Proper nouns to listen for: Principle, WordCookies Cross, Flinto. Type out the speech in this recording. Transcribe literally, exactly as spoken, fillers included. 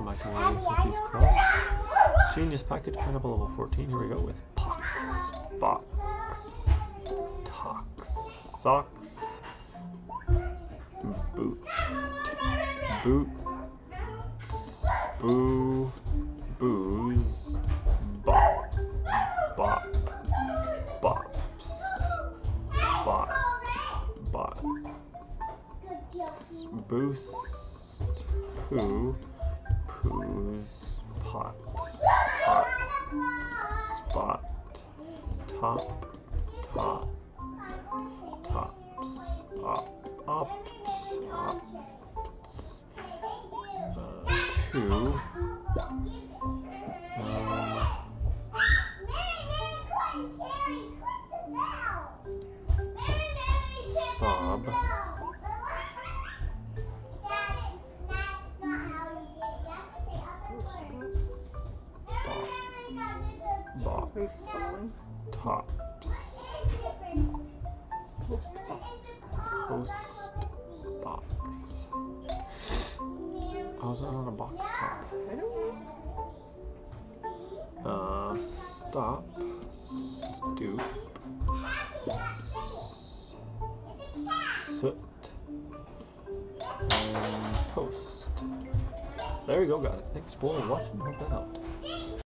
welcome back to WordCookies Cross. Genius package, pineapple level fourteen. Here we go with pox, box, tox, socks, boot, boots, boo, booze, bop, bop, bops, bot, bot, boost. Poo, poos, pot, pot, spot, top, top, tops, op, opts, opts, uh, two, um, sob, box, tops, post box, post box. How's that on a box top? I don't know. Uh, stop, stoop, soot, and post. There we go, got it. Thanks for watching. Hope that helped.